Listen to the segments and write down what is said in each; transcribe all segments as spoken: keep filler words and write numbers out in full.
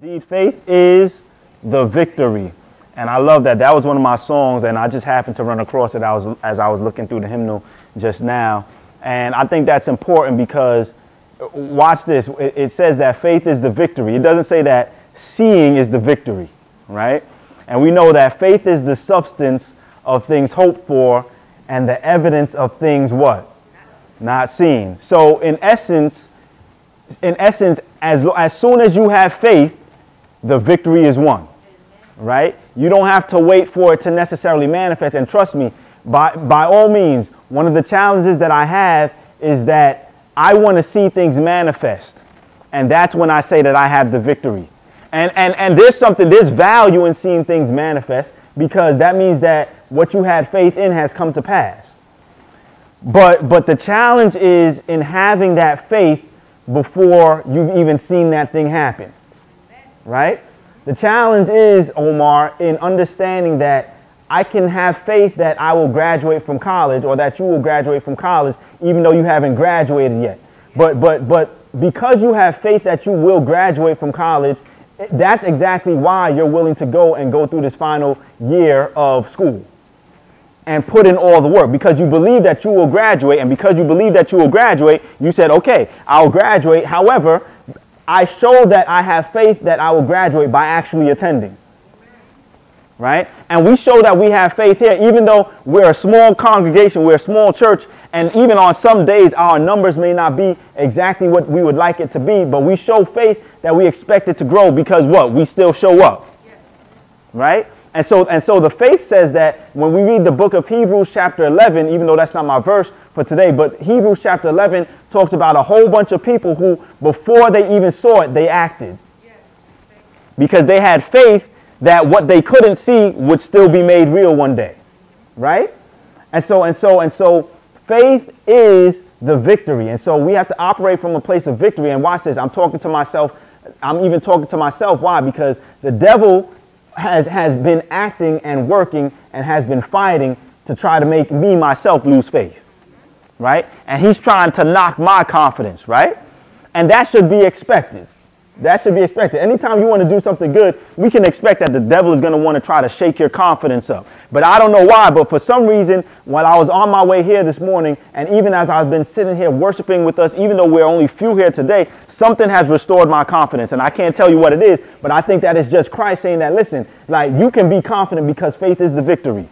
Indeed, faith is the victory. And I love that. That was one of my songs, and I just happened to run across it as, as I was looking through the hymnal just now. And I think that's important because, watch this, it says that faith is the victory. It doesn't say that seeing is the victory, right? And we know that faith is the substance of things hoped for and the evidence of things what? Not seen. So in essence, in essence, as, as soon as you have faith, the victory is won, right? You don't have to wait for it to necessarily manifest. And trust me, by, by all means, one of the challenges that I have is that I want to see things manifest. And that's when I say that I have the victory. And, and, and there's something, there's value in seeing things manifest because that means that what you had faith in has come to pass. But, but the challenge is in having that faith before you've even seen that thing happen, right? The challenge is, Omar, in understanding that I can have faith that I will graduate from college or that you will graduate from college, even though you haven't graduated yet. But, but, but because you have faith that you will graduate from college, that's exactly why you're willing to go and go through this final year of school and put in all the work because you believe that you will graduate. And because you believe that you will graduate, you said, okay, I'll graduate. However, I show that I have faith that I will graduate by actually attending. Right. And we show that we have faith here, even though we're a small congregation, we're a small church. And even on some days, our numbers may not be exactly what we would like it to be. But we show faith that we expect it to grow because what? We still show up. Right. And so, and so the faith says that when we read the book of Hebrews chapter eleven, even though that's not my verse for today, but Hebrews chapter eleven talks about a whole bunch of people who before they even saw it, they acted because they had faith that what they couldn't see would still be made real one day. Right. And so and so and so faith is the victory. And so we have to operate from a place of victory. And watch this. I'm talking to myself. I'm even talking to myself. Why? Because the devil has has been acting and working and has been fighting to try to make me myself lose faith, right? And he's trying to knock my confidence, right? And that should be expected. That should be expected. Anytime you want to do something good, we can expect that the devil is going to want to try to shake your confidence up. But I don't know why, but for some reason, while I was on my way here this morning, and even as I've been sitting here worshiping with us, even though we're only few here today, something has restored my confidence. And I can't tell you what it is, but I think that it's just Christ saying that, listen, like you can be confident because faith is the victory.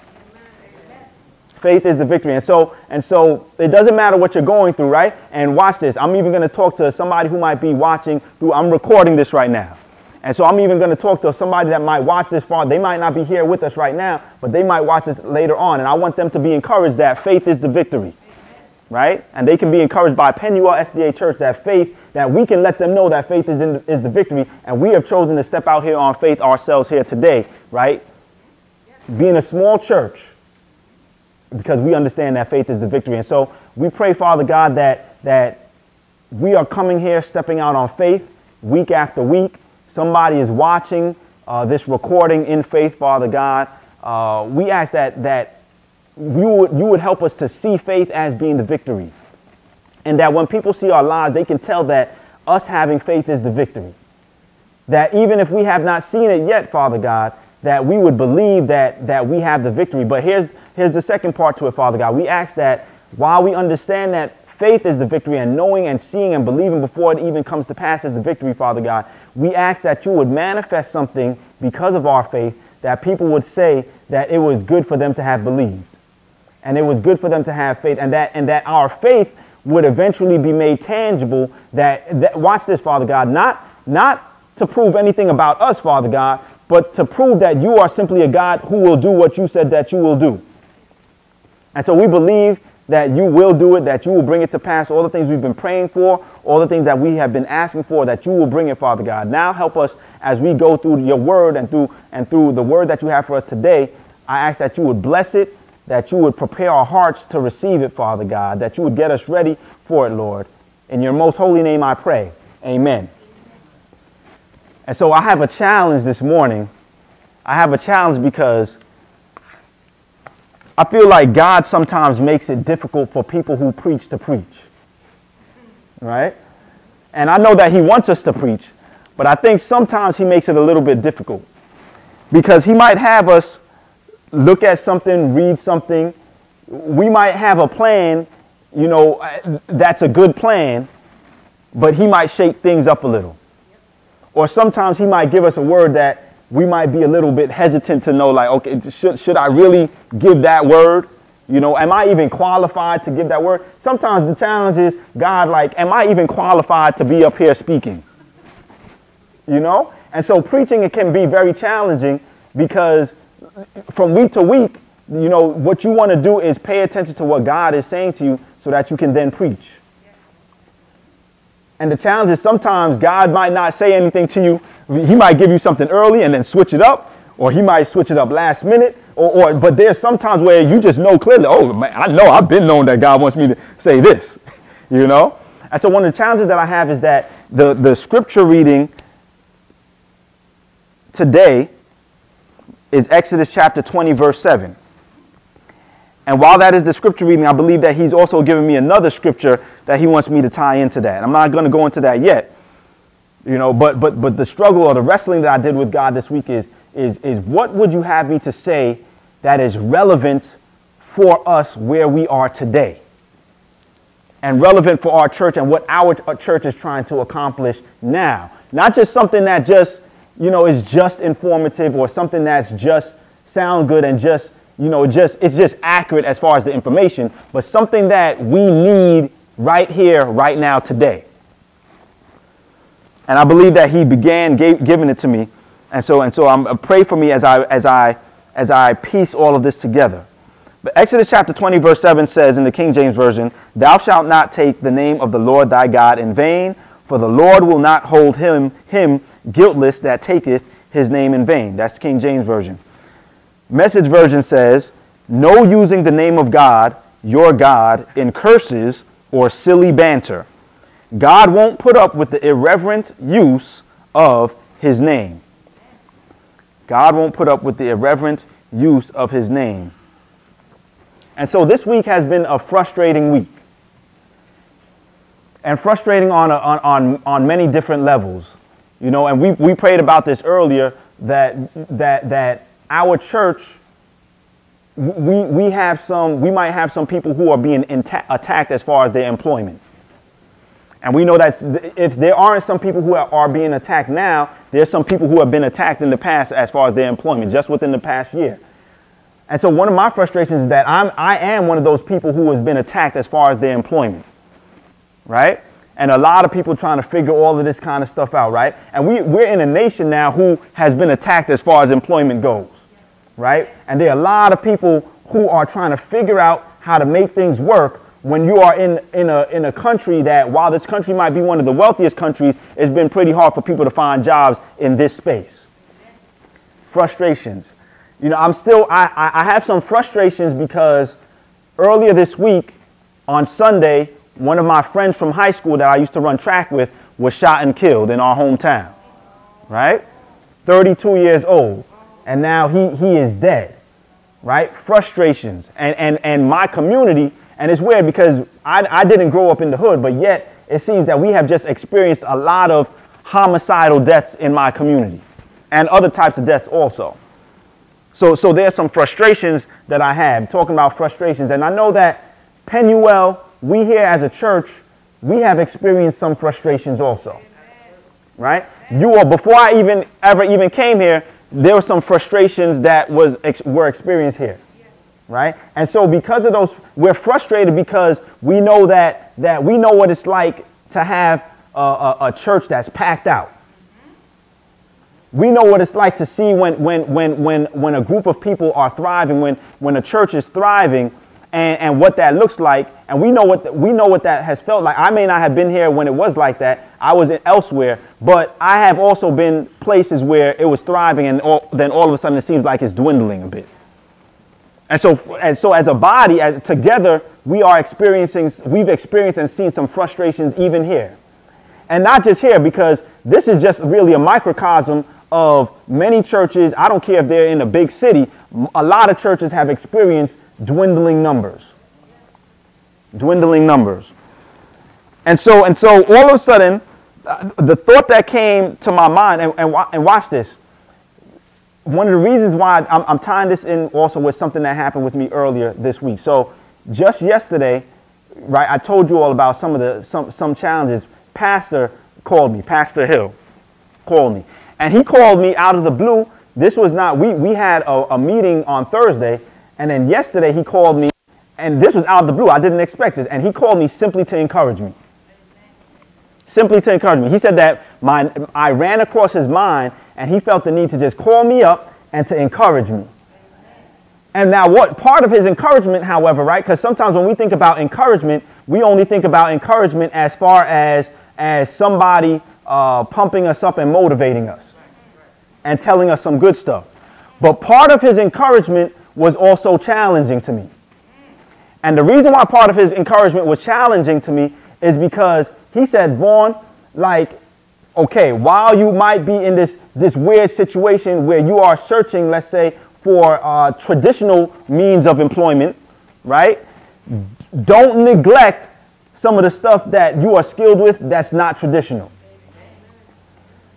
Faith is the victory. And so and so it doesn't matter what you're going through. Right. And watch this. I'm even going to talk to somebody who might be watching through. I'm recording this right now. And so I'm even going to talk to somebody that might watch this far. They might not be here with us right now, but they might watch this later on. And I want them to be encouraged that faith is the victory. Right. And they can be encouraged by Penuel S D A Church that faith that we can let them know that faith is, in, is the victory. And we have chosen to step out here on faith ourselves here today. Right. Being a small church. Because we understand that faith is the victory. And so we pray, Father God, that that we are coming here, stepping out on faith week after week. Somebody is watching uh, this recording in faith, Father God. Uh, we ask that that you would, you would help us to see faith as being the victory. And that when people see our lives, they can tell that us having faith is the victory. That even if we have not seen it yet, Father God, that we would believe that that we have the victory. But here's here's the second part to it, Father God. We ask that while we understand that faith is the victory and knowing and seeing and believing before it even comes to pass is the victory, Father God, we ask that you would manifest something because of our faith that people would say that it was good for them to have believed and it was good for them to have faith and that and that our faith would eventually be made tangible. That, that watch this, Father God, not not to prove anything about us, Father God, but to prove that you are simply a God who will do what you said that you will do. And so we believe that you will do it, that you will bring it to pass, all the things we've been praying for, all the things that we have been asking for, that you will bring it, Father God. Now help us as we go through your word and through and through the word that you have for us today. I ask that you would bless it, that you would prepare our hearts to receive it, Father God, that you would get us ready for it, Lord. In your most holy name I pray. Amen. And so I have a challenge this morning. I have a challenge because I feel like God sometimes makes it difficult for people who preach to preach. Right? And I know that he wants us to preach, But I think sometimes he makes it a little bit difficult because he might have us look at something, read something. We might have a plan, you know, that's a good plan, but he might shake things up a little. Or sometimes he might give us a word that we might be a little bit hesitant to know, like, okay, should, should I really give that word? You know, am I even qualified to give that word? Sometimes the challenge is, God, like, am I even qualified to be up here speaking? You know? And so preaching, it can be very challenging because from week to week, you know, what you want to do is pay attention to what God is saying to you so that you can then preach. And the challenge is sometimes God might not say anything to you. He might give you something early and then switch it up, or he might switch it up last minute. Or, or, but there's sometimes where you just know clearly, oh, man, I know I've been known that God wants me to say this, you know. And so one of the challenges that I have is that the, the scripture reading today is Exodus chapter twenty, verse seven. And while that is the scripture reading, I believe that he's also given me another scripture that he wants me to tie into that. I'm not going to go into that yet, you know, but, but, but the struggle or the wrestling that I did with God this week is, is, is what would you have me to say that is relevant for us where we are today and relevant for our church and what our, our church is trying to accomplish now? Not just something that just, you know, is just informative or something that's just sound good and just, you know, just it's just accurate as far as the information, but something that we need right here, right now, today. And I believe that he began gave, giving it to me. And so, and so, I'm, pray for me as I, as I, as I piece all of this together. But Exodus chapter twenty, verse seven says in the King James Version, "Thou shalt not take the name of the Lord thy God in vain, for the Lord will not hold him him guiltless that taketh his name in vain." That's the King James Version. Message Version says, "No using the name of God, your God, in curses or silly banter. God won't put up with the irreverent use of his name." God won't put up with the irreverent use of his name. And so this week has been a frustrating week. And frustrating on, a, on, on, on many different levels. You know, and we, we prayed about this earlier, that, that, that our church, we, we, have some, we might have some people who are being attacked as far as their employment. And we know that if there aren't some people who are, are being attacked now, there's some people who have been attacked in the past as far as their employment, just within the past year. And so one of my frustrations is that I'm, I am one of those people who has been attacked as far as their employment, right? And a lot of people trying to figure all of this kind of stuff out, right? And we, we're in a nation now who has been attacked as far as employment goes, right? And there are a lot of people who are trying to figure out how to make things work when you are in, in, a, in a country that, while this country might be one of the wealthiest countries, it's been pretty hard for people to find jobs in this space. Frustrations. You know, I'm still, I, I have some frustrations because earlier this week on Sunday, one of my friends from high school that I used to run track with was shot and killed in our hometown, right? thirty-two years old, and now he, he is dead, right? Frustrations. And, and, and my community, and it's weird because I, I didn't grow up in the hood, but yet it seems that we have just experienced a lot of homicidal deaths in my community and other types of deaths also. So, so there's some frustrations that I have, talking about frustrations. And I know that Penuel, we here as a church, we have experienced some frustrations also, right? You all, before I even ever even came here, there were some frustrations that was ex were experienced here, right? And so because of those, we're frustrated because we know that that we know what it's like to have a, a, a church that's packed out. We know what it's like to see when when when when when a group of people are thriving, when when a church is thriving. And, and what that looks like, and we know what the, we know what that has felt like. I may not have been here when it was like that. I was elsewhere, but I have also been places where it was thriving, and all, then all of a sudden it seems like it's dwindling a bit. And so, and so as a body, as, together, we are experiencing, we've experienced and seen some frustrations even here, and not just here, because this is just really a microcosm of many churches. I don't care if they're in a big city. A lot of churches have experienced dwindling numbers, dwindling numbers. And so, and so all of a sudden, the thought that came to my mind, and, and, and watch this. One of the reasons why I'm, I'm tying this in also with something that happened with me earlier this week. So just yesterday, right, I told you all about some of the some, some challenges. Pastor called me, Pastor Hill called me, and he called me out of the blue. This was not, we, we had a, a meeting on Thursday, and then yesterday he called me, and this was out of the blue. I didn't expect this, and he called me simply to encourage me. Simply to encourage me. He said that my, I ran across his mind, and he felt the need to just call me up and to encourage me. And now what part of his encouragement, however, right? Because sometimes when we think about encouragement, we only think about encouragement as far as, as somebody uh, pumping us up and motivating us and telling us some good stuff. But part of his encouragement was also challenging to me. And the reason why part of his encouragement was challenging to me is because he said, Vaughn, like, okay, while you might be in this, this weird situation where you are searching, let's say, for uh, traditional means of employment, right? Don't neglect some of the stuff that you are skilled with that's not traditional.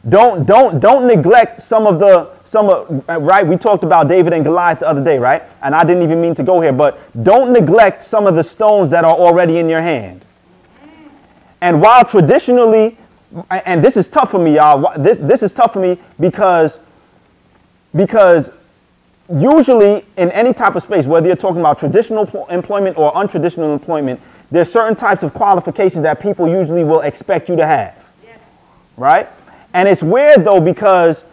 Don't don't don't neglect some of the some of, right? We talked about David and Goliath the other day, right? And I didn't even mean to go here, but don't neglect some of the stones that are already in your hand. And while traditionally, and this is tough for me, y'all. This this is tough for me because because. Usually in any type of space, whether you're talking about traditional employment or untraditional employment, there's certain types of qualifications that people usually will expect you to have. Yes. Right? And it's weird, though, because,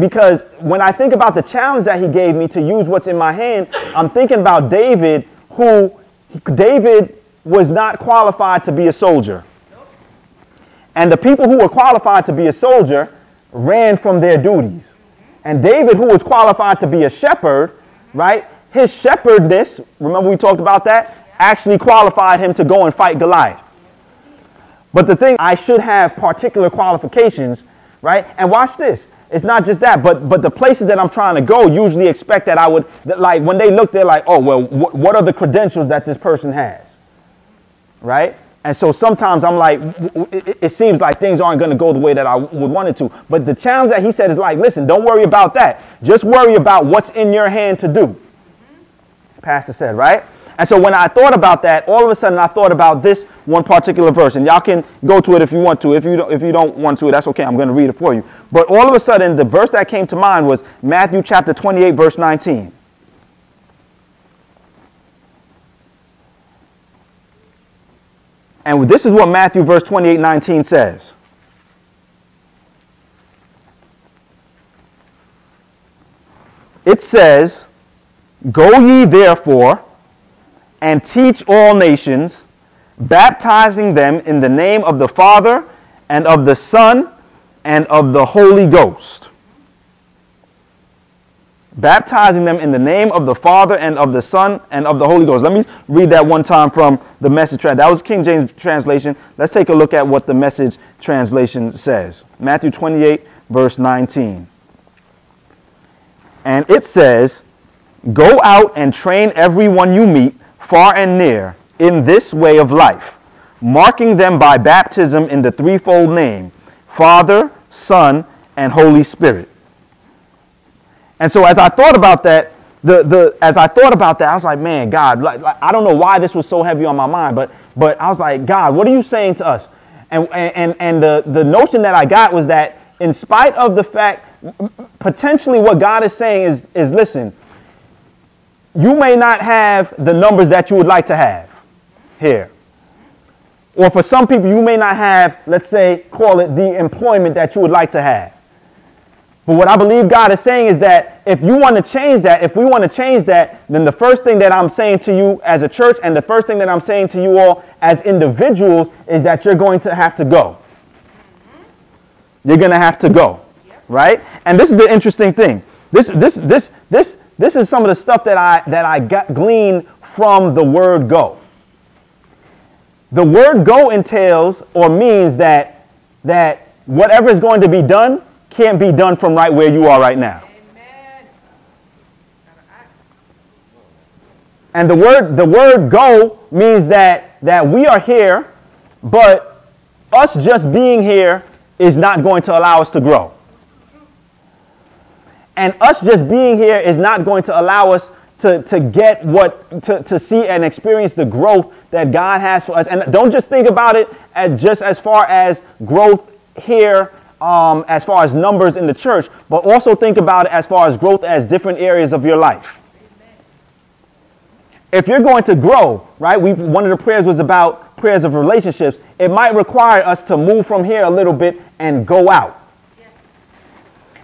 because when I think about the challenge that he gave me to use what's in my hand, I'm thinking about David, who David was not qualified to be a soldier. Nope. And the people who were qualified to be a soldier ran from their duties. And David, who was qualified to be a shepherd, right, his shepherdness, remember we talked about that, actually qualified him to go and fight Goliath. But the thing, I should have particular qualifications, right? And watch this. It's not just that, but but the places that I'm trying to go usually expect that I would, that like when they look, they're like, oh, well, wh- what are the credentials that this person has, right? And so sometimes I'm like, it seems like things aren't going to go the way that I would want it to. But the challenge that he said is like, listen, don't worry about that. Just worry about what's in your hand to do. Mm-hmm. Pastor said, right? And so when I thought about that, all of a sudden I thought about this one particular verse. And y'all can go to it if you want to. If you don't, if you don't want to, that's okay. I'm going to read it for you. But all of a sudden, the verse that came to mind was Matthew chapter twenty-eight, verse nineteen. And this is what Matthew verse twenty-eight nineteen says. It says, "Go ye therefore and teach all nations, baptizing them in the name of the Father and of the Son and of the Holy Ghost." Baptizing them in the name of the Father and of the Son and of the Holy Ghost. Let me read that one time from the Message. That was King James translation. Let's take a look at what the Message translation says. Matthew twenty-eight, verse nineteen. And it says, "Go out and train everyone you meet, far and near, in this way of life, marking them by baptism in the threefold name, Father, Son, and Holy Spirit." And so as I thought about that, the, the, as I thought about that, I was like, man, God, like, like, I don't know why this was so heavy on my mind, but, but I was like, God, what are you saying to us? And, and, and the, the notion that I got was that in spite of the fact, potentially what God is saying is, is listen, you may not have the numbers that you would like to have here. Or for some people, you may not have, let's say, call it the employment that you would like to have. But what I believe God is saying is that if you want to change that, if we want to change that, then the first thing that I'm saying to you as a church and the first thing that I'm saying to you all as individuals is that you're going to have to go. You're going to have to go, right? And this is the interesting thing. This, this, this, this, this is some of the stuff that I that I got gleaned from the word "go." The word "go" entails or means that that whatever is going to be done can't be done from right where you are right now. Amen. And the word the word "go" means that that we are here, but us just being here is not going to allow us to grow. And us just being here is not going to allow us to, to get what, to, to see and experience the growth that God has for us. And don't just think about it as just as far as growth here, um, as far as numbers in the church, but also think about it as far as growth as different areas of your life. If you're going to grow, right, we, one of the prayers was about prayers of relationships. It might require us to move from here a little bit and go out. Yeah.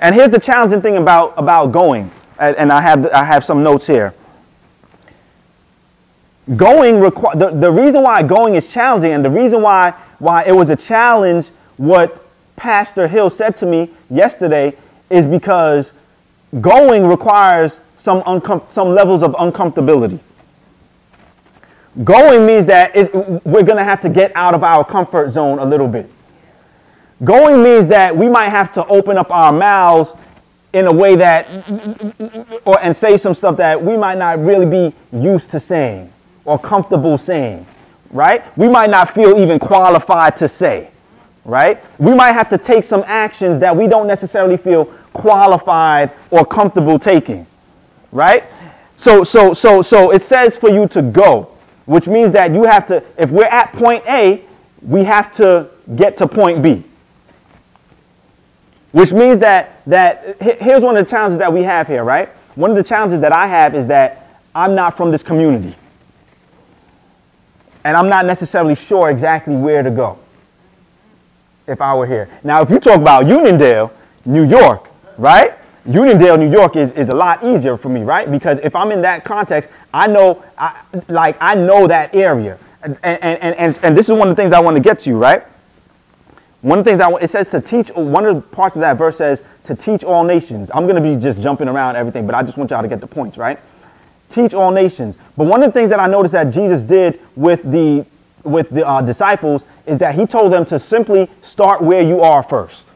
And here's the challenging thing about, about going, and, and I, have, I have some notes here. Going, requ the, the reason why going is challenging, and the reason why, why it was a challenge, what Pastor Hill said to me yesterday, is because going requires some, uncom some levels of uncomfortability. Going means that it, we're going to have to get out of our comfort zone a little bit. Going means that we might have to open up our mouths in a way that, or, and say some stuff that we might not really be used to saying or comfortable saying, right? We might not feel even qualified to say, right? We might have to take some actions that we don't necessarily feel qualified or comfortable taking, right? So, so, so, so it says for you to go, which means that you have to, if we're at point A, we have to get to point B. Which means that, that here's one of the challenges that we have here, right? One of the challenges that I have is that I'm not from this community. And I'm not necessarily sure exactly where to go if I were here. Now, if you talk about Uniondale, New York, right? Uniondale, New York is, is a lot easier for me, right? Because if I'm in that context, I know, I, like, I know that area. And, and, and, and, and this is one of the things I want to get to, right? One of the things I want, it says to teach, one of the parts of that verse says to teach all nations. I'm going to be just jumping around everything, but I just want y'all to get the points, right? Teach all nations. But one of the things that I noticed that Jesus did with the, with the uh, disciples is that he told them to simply start where you are first.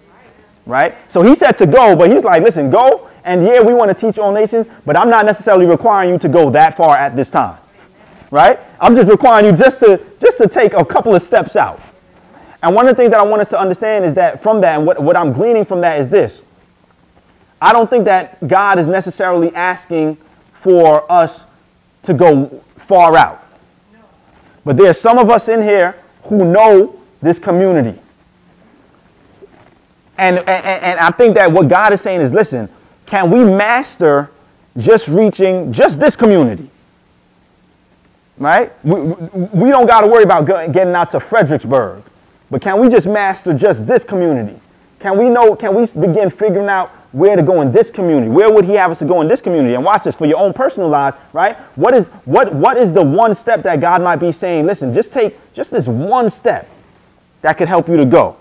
Right? So he said to go, but he's like, listen, go. And yeah, we want to teach all nations, but I'm not necessarily requiring you to go that far at this time. Right? I'm just requiring you just to just to take a couple of steps out. And one of the things that I want us to understand is that from that, and what, what I'm gleaning from that is this. I don't think that God is necessarily asking for us to go far out. No. But there are some of us in here who know this community. And, and, and I think that what God is saying is, listen, can we master just reaching just this community? Right? We, we don't got to worry about getting out to Fredericksburg, but can we just master just this community? Can we know, can we begin figuring out where to go in this community? Where would he have us to go in this community? And watch this, for your own personal lives, right? What is, what, what is the one step that God might be saying, listen, just take just this one step that could help you to go?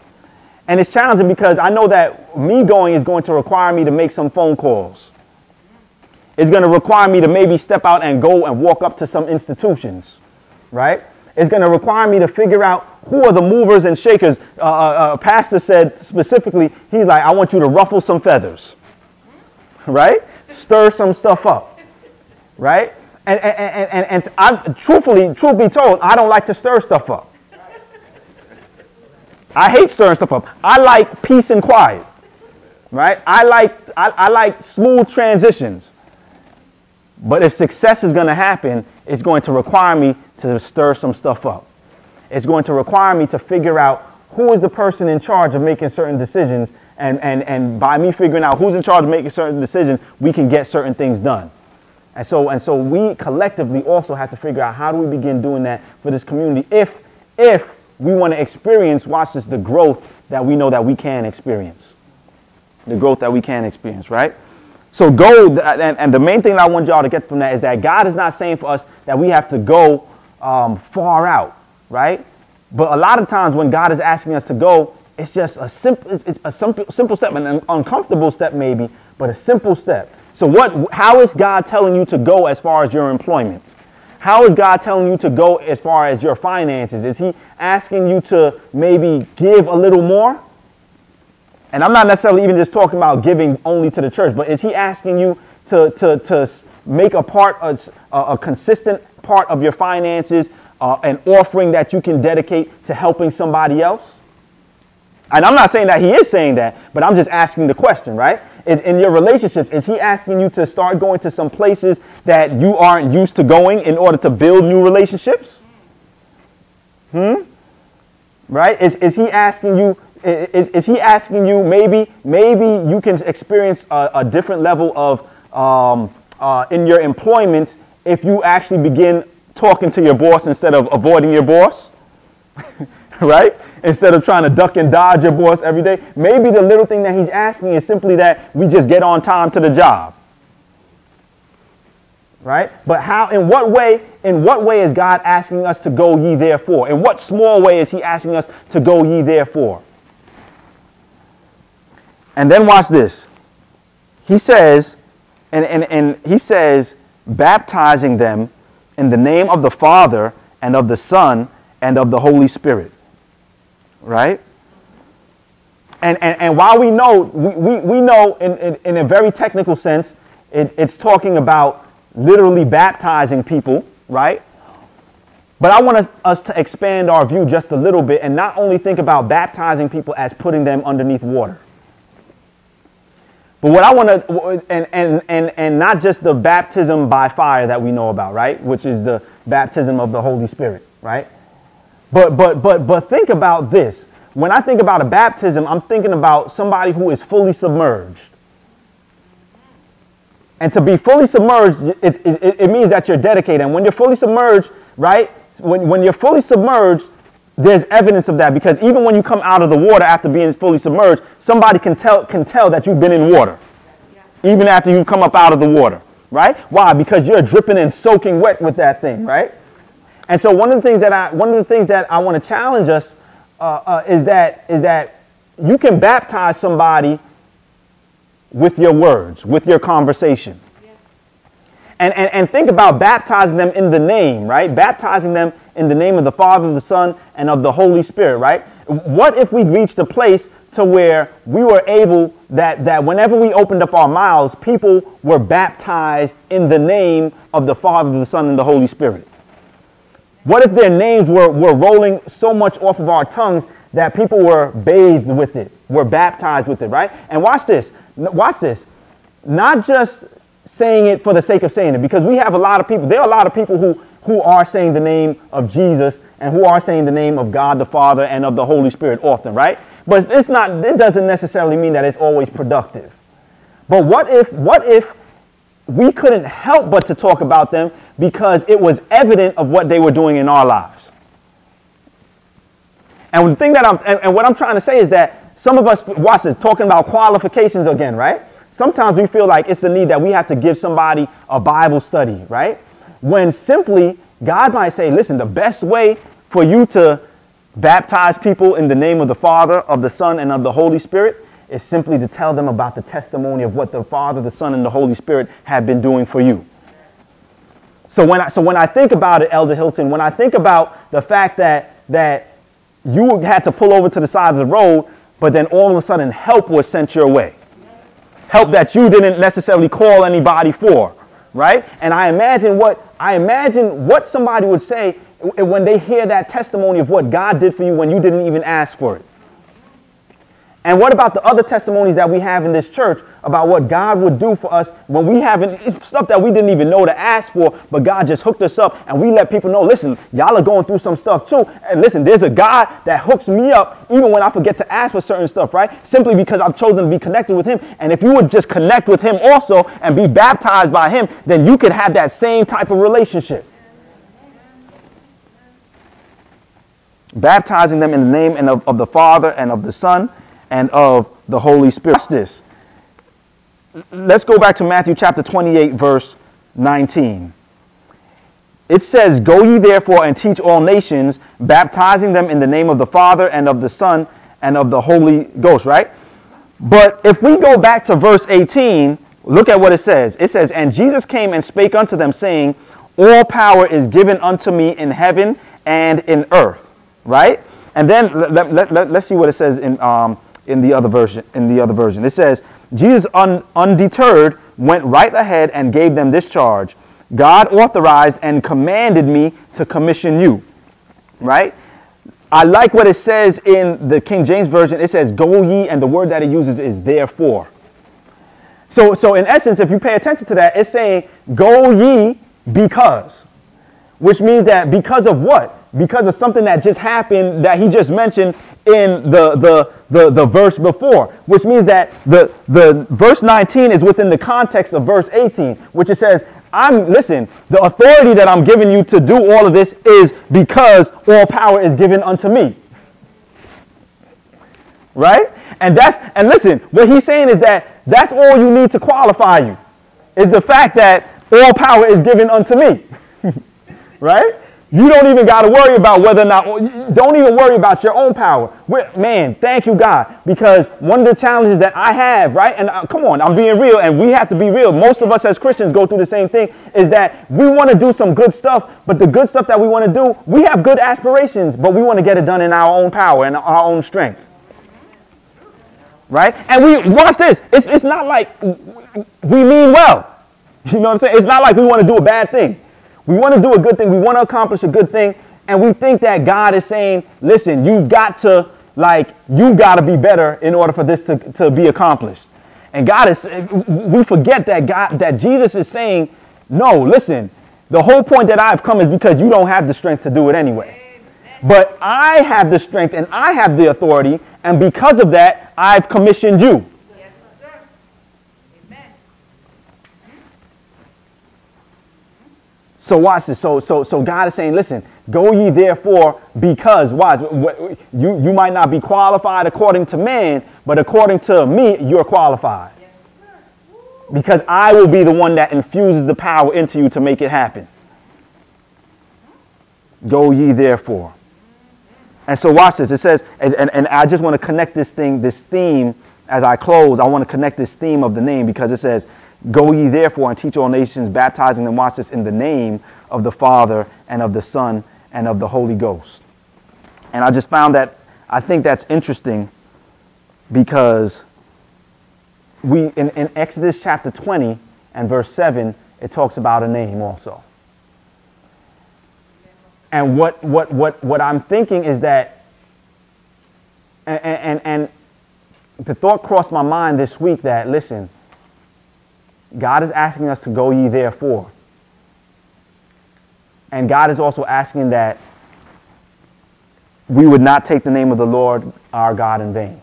And it's challenging because I know that me going is going to require me to make some phone calls. It's going to require me to maybe step out and go and walk up to some institutions, right? It's going to require me to figure out who are the movers and shakers. Uh, uh, Pastor said specifically, he's like, I want you to ruffle some feathers, right? Stir some stuff up, right? And, and, and, and, and I, truthfully, truth be told, I don't like to stir stuff up. I hate stirring stuff up. I like peace and quiet, right? I like, I, I like smooth transitions. But if success is going to happen, it's going to require me to stir some stuff up. It's going to require me to figure out who is the person in charge of making certain decisions. And, and, and by me figuring out who's in charge of making certain decisions, we can get certain things done. And so, and so we collectively also have to figure out how do we begin doing that for this community if, if, we want to experience, watch this, the growth that we know that we can experience. The growth that we can experience, right? So go, and, and the main thing that I want y'all to get from that is that God is not saying for us that we have to go um, far out, right? But a lot of times when God is asking us to go, it's just a simple, it's a simple, simple step, an uncomfortable step maybe, but a simple step. So what, how is God telling you to go as far as your employment? How is God telling you to go as far as your finances? Is he asking you to maybe give a little more? And I'm not necessarily even just talking about giving only to the church, but is he asking you to, to, to make a part, a, a consistent part of your finances, uh, an offering that you can dedicate to helping somebody else? And I'm not saying that he is saying that, but I'm just asking the question, right? In, in your relationship, is he asking you to start going to some places that you aren't used to going in order to build new relationships? Hmm? Right? Is, is he asking you, is, is he asking you maybe, maybe you can experience a, a different level of, um, uh, in your employment if you actually begin talking to your boss instead of avoiding your boss? Right? Instead of trying to duck and dodge your boss every day. Maybe the little thing that he's asking is simply that we just get on time to the job. Right? But how, in what way, in what way is God asking us to go ye therefore? In what small way is he asking us to go ye therefore? And then watch this. He says, and, and, and he says, baptizing them in the name of the Father and of the Son and of the Holy Spirit. Right? And, and, and while we know, we, we, we know in, in, in a very technical sense, it, it's talking about literally baptizing people, right? But I want us, us to expand our view just a little bit and not only think about baptizing people as putting them underneath water. But what I want to, and, and, and, and not just the baptism by fire that we know about, right? Which is the baptism of the Holy Spirit, right? But, but, but, but think about this. When I think about a baptism, I'm thinking about somebody who is fully submerged. And to be fully submerged, it, it, it means that you're dedicated. And when you're fully submerged, right, when, when you're fully submerged, there's evidence of that. Because even when you come out of the water after being fully submerged, somebody can tell, can tell that you've been in water. Even after you come up out of the water, right? Why? Because you're dripping and soaking wet with that thing, right? And so one of the things that I one of the things that I want to challenge us uh, uh, is that is that you can baptize somebody with your words, with your conversation. Yes. And, and and think about baptizing them in the name, right? Baptizing them in the name of the Father, the Son, and of the Holy Spirit, right? What if we reached a place to where we were able that that whenever we opened up our mouths, people were baptized in the name of the Father, the Son, and the Holy Spirit? What if their names were, were rolling so much off of our tongues that people were bathed with it, were baptized with it, right? And watch this, watch this. Not just saying it for the sake of saying it, because we have a lot of people, there are a lot of people who, who are saying the name of Jesus and who are saying the name of God the Father and of the Holy Spirit often, right? But it's not, it doesn't necessarily mean that it's always productive. But what if, what if we couldn't help but to talk about them because it was evident of what they were doing in our lives? And the thing that I'm, and, and what I'm trying to say is that some of us, watch this, talking about qualifications again, right? Sometimes we feel like it's the need that we have to give somebody a Bible study, right? When simply God might say, listen, the best way for you to baptize people in the name of the Father, of the Son, and of the Holy Spirit is simply to tell them about the testimony of what the Father, the Son, and the Holy Spirit have been doing for you. So when I, so when I think about it, Elder Hilton, when I think about the fact that, that you had to pull over to the side of the road, but then all of a sudden help was sent your way. Help that you didn't necessarily call anybody for, right? And I imagine what, I imagine what somebody would say when they hear that testimony of what God did for you when you didn't even ask for it. And what about the other testimonies that we have in this church about what God would do for us when we haven't, stuff that we didn't even know to ask for, but God just hooked us up and we let people know, listen, y'all are going through some stuff too. And listen, there's a God that hooks me up even when I forget to ask for certain stuff, right? Simply because I've chosen to be connected with him. And if you would just connect with him also and be baptized by him, then you could have that same type of relationship. Baptizing them in the name and of, of the Father and of the Son and of the Holy Spirit. Watch this. Let's go back to Matthew chapter twenty-eight, verse nineteen. It says, "Go ye therefore and teach all nations, baptizing them in the name of the Father and of the Son and of the Holy Ghost," right? But if we go back to verse eighteen, look at what it says. It says, "And Jesus came and spake unto them, saying, All power is given unto me in heaven and in earth," right? And then let, let, let, let, let's see what it says in um, in the other version, in the other version. It says, "Jesus un, undeterred went right ahead and gave them this charge. God authorized and commanded me to commission you," right? I like what it says in the King James Version. It says, go ye, and the word that it uses is therefore. So, so in essence, if you pay attention to that, it's saying, go ye because. Which means that because of what? Because of something that just happened that he just mentioned in the, the, the, the verse before. Which means that the, the verse nineteen is within the context of verse eighteen, which it says, I'm, listen, the authority that I'm giving you to do all of this is because all power is given unto me. Right? And that's, and listen, what he's saying is that that's all you need to qualify you, is the fact that all power is given unto me. Right? You don't even got to worry about whether or not, don't even worry about your own power. We're, man, thank you, God, because one of the challenges that I have, right, and I, come on, I'm being real, and we have to be real. Most of us as Christians go through the same thing, is that we want to do some good stuff, but the good stuff that we want to do, we have good aspirations, but we want to get it done in our own power and our own strength. Right? And we, watch this, it's, it's not like we mean well. You know what I'm saying? It's not like we want to do a bad thing. We want to do a good thing. We want to accomplish a good thing. And we think that God is saying, listen, you've got to, like, you've got to be better in order for this to, to be accomplished. And God is, we forget that God, that Jesus is saying, no, listen, the whole point that I've come is because you don't have the strength to do it anyway. But I have the strength and I have the authority. And because of that, I've commissioned you. So watch this. So, so, so God is saying, listen, go ye therefore because, watch, you, you might not be qualified according to man, but according to me, you're qualified. Because I will be the one that infuses the power into you to make it happen. Go ye therefore. And so watch this. It says, and, and, and I just want to connect this thing, this theme, as I close, I want to connect this theme of the name because it says, go ye therefore and teach all nations, baptizing them, watch this, in the name of the Father and of the Son and of the Holy Ghost. And I just found that, I think that's interesting because we, in, in Exodus chapter twenty and verse seven, it talks about a name also. And what, what, what, what I'm thinking is that, and, and, and the thought crossed my mind this week that, listen, God is asking us to go ye therefore. And God is also asking that we would not take the name of the Lord our God in vain.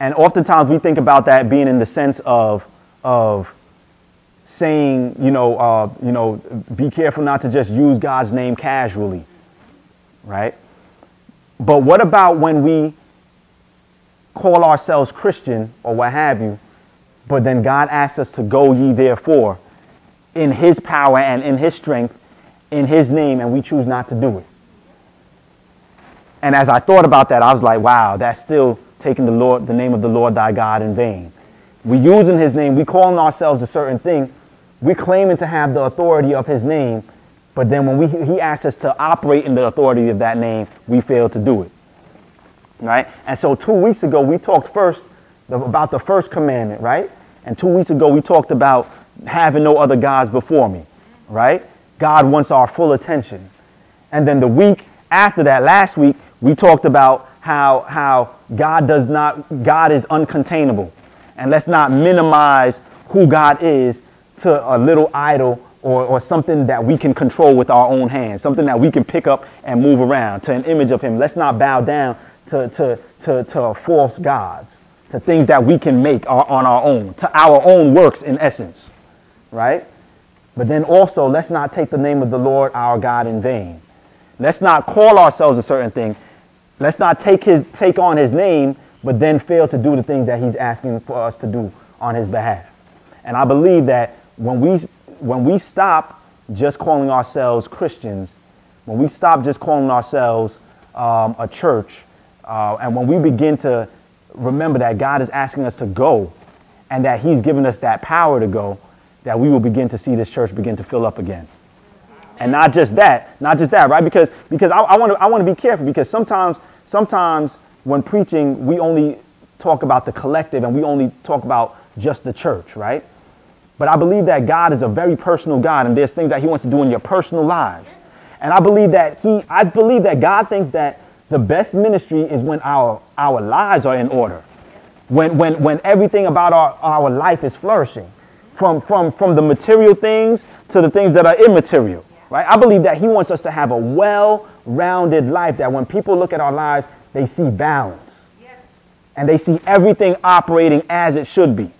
And oftentimes we think about that being in the sense of, of saying, you know, uh, you know, be careful not to just use God's name casually. Right? But what about when we call ourselves Christian or what have you, but then God asks us to go ye therefore in his power and in his strength, in his name, and we choose not to do it. And as I thought about that, I was like, wow, that's still taking the Lord, the name of the Lord thy God in vain. We're using his name. We're calling ourselves a certain thing. We're claiming to have the authority of his name. But then when we, he asks us to operate in the authority of that name, we fail to do it. Right? And so two weeks ago, we talked first about the first commandment, right? And two weeks ago, we talked about having no other gods before me, right? God wants our full attention. And then the week after that, last week, we talked about how, how God does not, God is uncontainable. And let's not minimize who God is to a little idol or, or something that we can control with our own hands, something that we can pick up and move around to an image of him. Let's not bow down to, to, to, to false gods, to things that we can make on our own, to our own works in essence, right? But then also, let's not take the name of the Lord our God in vain. Let's not call ourselves a certain thing. Let's not take his, take on his name, but then fail to do the things that he's asking for us to do on his behalf. And I believe that when we, when we stop just calling ourselves Christians, when we stop just calling ourselves um, a church, uh, and when we begin to remember that God is asking us to go and that he's given us that power to go, that we will begin to see this church begin to fill up again. And not just that, not just that, right? Because because I, I want to I want to be careful because sometimes sometimes when preaching, we only talk about the collective and we only talk about just the church, right? But I believe that God is a very personal God and there's things that he wants to do in your personal lives. And I believe that he, I believe that God thinks that the best ministry is when our, our lives are in order, when, when, when everything about our, our life is flourishing, from, from, from the material things to the things that are immaterial, right? I believe that he wants us to have a well-rounded life, that when people look at our lives, they see balance. And they see everything operating as it should be.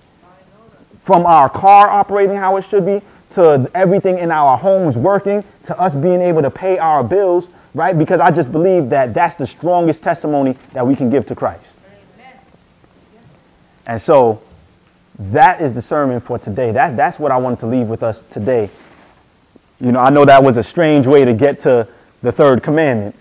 From our car operating how it should be, to everything in our homes working, to us being able to pay our bills, right? Because I just believe that that's the strongest testimony that we can give to Christ. Amen. And so that is the sermon for today. That, that's what I wanted to leave with us today. You know, I know that was a strange way to get to the third commandment,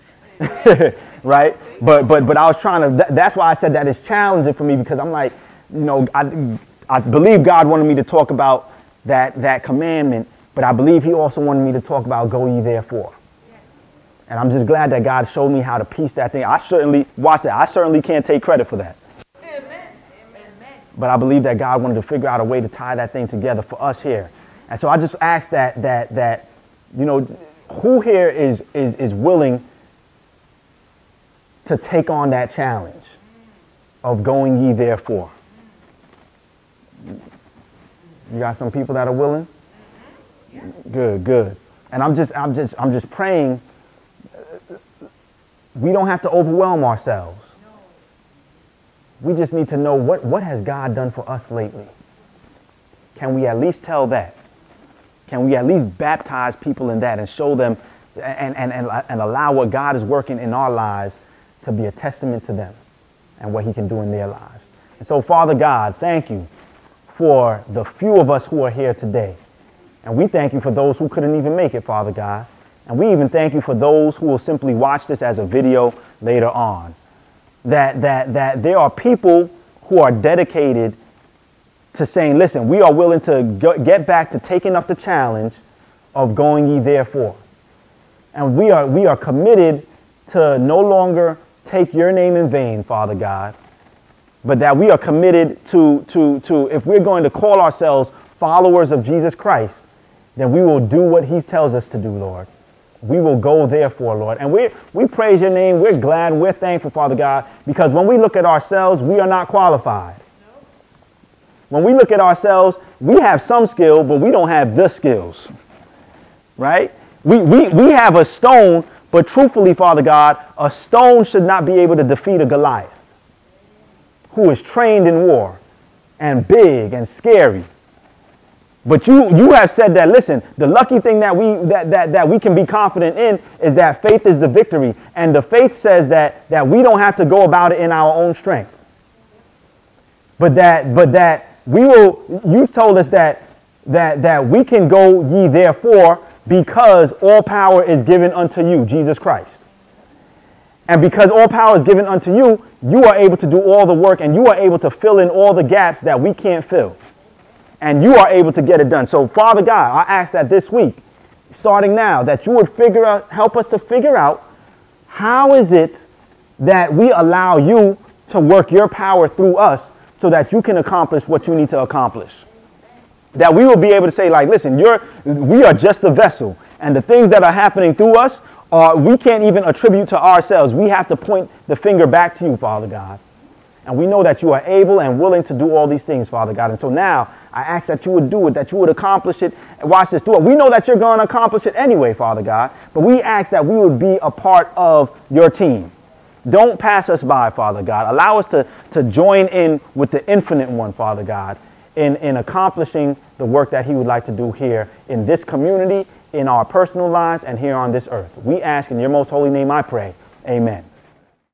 right? But but but I was trying to, that, that's why I said that it's challenging for me, because I'm like, you know, I, I believe God wanted me to talk about that, that commandment, but I believe he also wanted me to talk about go ye therefore. Yes. And I'm just glad that God showed me how to piece that thing. I certainly, watch that, I certainly can't take credit for that. Amen. Amen. But I believe that God wanted to figure out a way to tie that thing together for us here. And so I just ask that, that, that you know, who here is, is, is willing to take on that challenge of going ye therefore? You got some people that are willing? Good, good. And I'm just, I'm just, I'm just praying we don't have to overwhelm ourselves. We just need to know what, what has God done for us lately? Can we at least tell that? Can we at least baptize people in that and show them and, and, and, and allow what God is working in our lives to be a testament to them and what he can do in their lives. And so, Father God, thank you for the few of us who are here today. And we thank you for those who couldn't even make it, Father God. And we even thank you for those who will simply watch this as a video later on. That, that, that there are people who are dedicated to saying, listen, we are willing to get back to taking up the challenge of going ye therefore. And we are, we are committed to no longer take your name in vain, Father God, but that we are committed to, to, to, if we're going to call ourselves followers of Jesus Christ, then we will do what he tells us to do, Lord. We will go therefore, Lord. And we, we praise your name. We're glad. We're thankful, Father God, because when we look at ourselves, we are not qualified. When we look at ourselves, we have some skill, but we don't have the skills, right? We, we, we have a stone. But truthfully, Father God, a stone should not be able to defeat a Goliath who is trained in war and big and scary. But you, you have said that, listen, the lucky thing that we, that, that, that we can be confident in is that faith is the victory. And the faith says that, that we don't have to go about it in our own strength. But that, but that we will, you've told us that, that, that we can go ye therefore, because all power is given unto you, Jesus Christ. And because all power is given unto you, you are able to do all the work and you are able to fill in all the gaps that we can't fill. And you are able to get it done. So, Father God, I ask that this week, starting now, that you would figure out, help us to figure out how is it that we allow you to work your power through us so that you can accomplish what you need to accomplish. That we will be able to say, like, listen, you're, we are just the vessel. And the things that are happening through us, are, we can't even attribute to ourselves. We have to point the finger back to you, Father God. And we know that you are able and willing to do all these things, Father God. And so now I ask that you would do it, that you would accomplish it. Watch this, do it. We know that you're going to accomplish it anyway, Father God. But we ask that we would be a part of your team. Don't pass us by, Father God. Allow us to, to join in with the infinite one, Father God, in, in accomplishing the work that he would like to do here in this community, in our personal lives, and here on this earth. We ask in your most holy name, I pray. Amen.